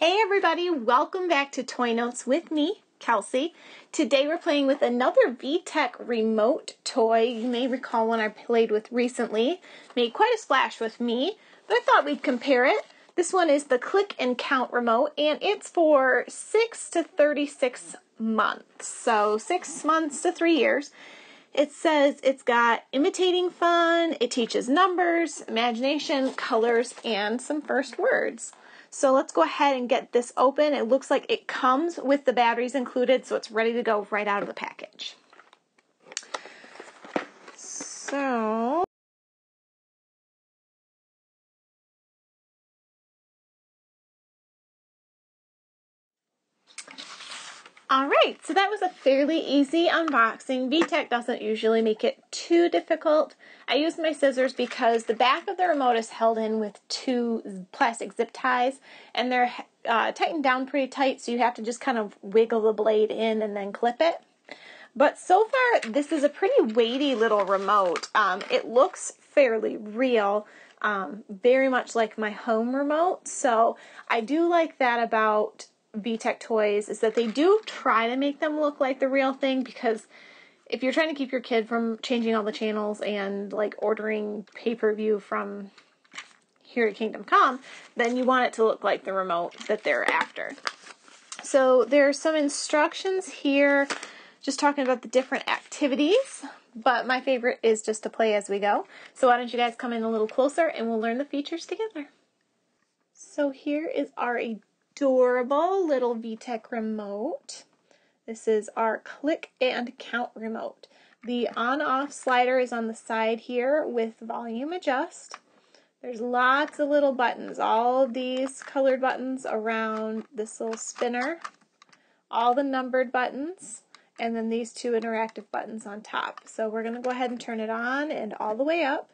Hey everybody, welcome back to Toy Notes with me, Kelsey. Today we're playing with another VTech remote toy. You may recall one I played with recently. Made quite a splash with me, but I thought we'd compare it. This one is the Click and Count Remote, and it's for 6 to 36 months. So 6 months to 3 years. It says it's got imitating fun, it teaches numbers, imagination, colors, and some first words. So let's go ahead and get this open. It looks like it comes with the batteries included, so it's ready to go right out of the package. So, all right, so that was a fairly easy unboxing. VTech doesn't usually make it too difficult. I used my scissors because the back of the remote is held in with 2 plastic zip ties, and they're tightened down pretty tight, so you have to just kind of wiggle the blade in and then clip it. But so far, this is a pretty weighty little remote. It looks fairly real, very much like my home remote, so I do like that about VTech toys is that they do try to make them look like the real thing, because if you're trying to keep your kid from changing all the channels and like ordering pay-per-view from here to Kingdom Come, then you want it to look like the remote that they're after. So there's some instructions here just talking about the different activities, but my favorite is just to play as we go. So why don't you guys come in a little closer and we'll learn the features together. So here is our adorable little VTech remote. This is our Click and Count remote. The on-off slider is on the side here with volume adjust. There's lots of little buttons. All of these colored buttons around this little spinner, all the numbered buttons, and then these 2 interactive buttons on top. So we're going to go ahead and turn it on and all the way up.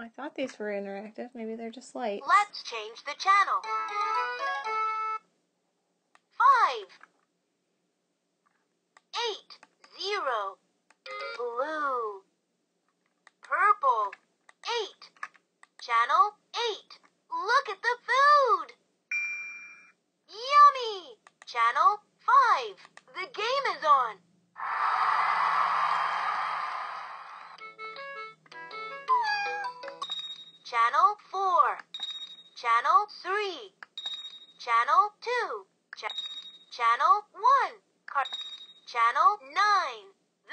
I thought these were interactive. Maybe they're just lights. Let's change the channel. 5, 8, 0, blue, purple, 8, channel 8. Look at the food. Yummy. Channel 5. The game is on. Channel 4, Channel 3, Channel 2, Channel 1, Channel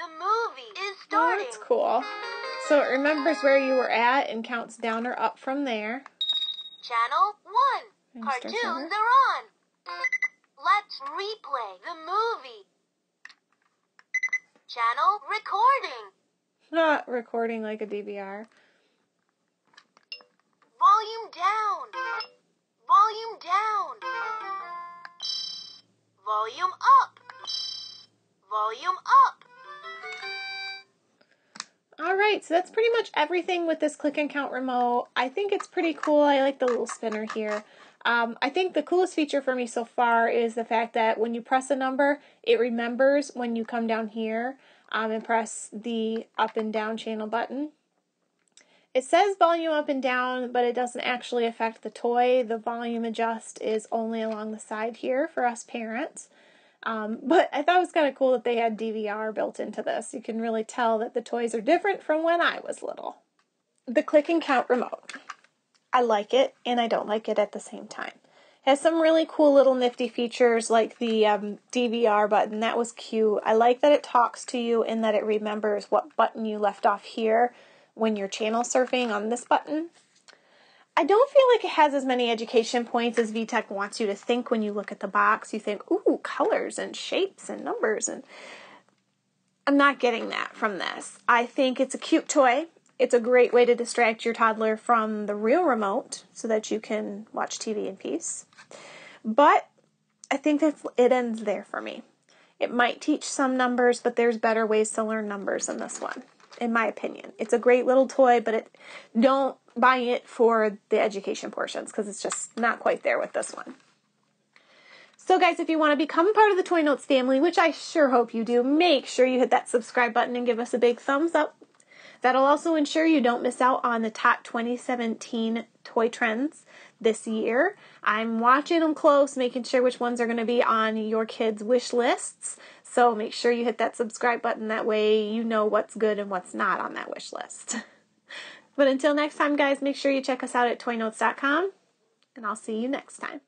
9. The movie is starting. Oh, that's cool. So it remembers where you were at and counts down or up from there. Channel 1, cartoons are on. Let's replay the movie. Channel recording. Not recording like a DVR. Volume down. Volume down. Volume up. Volume up. Alright, so that's pretty much everything with this Click and Count remote. I think it's pretty cool. I like the little spinner here. I think the coolest feature for me so far is the fact that when you press a number, it remembers when you come down here and press the up and down channel button. It says volume up and down, but it doesn't actually affect the toy. The volume adjust is only along the side here for us parents. But I thought it was kind of cool that they had DVR built into this. You can really tell that the toys are different from when I was little. The Click and Count remote. I like it and I don't like it at the same time. It has some really cool little nifty features like the DVR button. That was cute. I like that it talks to you and that it remembers what button you left off here when you're channel surfing on this button. I don't feel like it has as many education points as VTech wants you to think when you look at the box. You think, ooh, colors and shapes and numbers, and I'm not getting that from this. I think it's a cute toy. It's a great way to distract your toddler from the real remote so that you can watch TV in peace. But I think it ends there for me. It might teach some numbers, but there's better ways to learn numbers than this one. in my opinion. It's a great little toy, but don't buy it for the education portions because it's just not quite there with this one. So guys, if you want to become part of the Toy Notes family, which I sure hope you do, make sure you hit that subscribe button and give us a big thumbs up. That'll also ensure you don't miss out on the top 2017 toy trends this year. I'm watching them close, making sure which ones are going to be on your kids' wish lists. So make sure you hit that subscribe button. That way you know what's good and what's not on that wish list. But until next time, guys, make sure you check us out at ToyNotes.com, and I'll see you next time.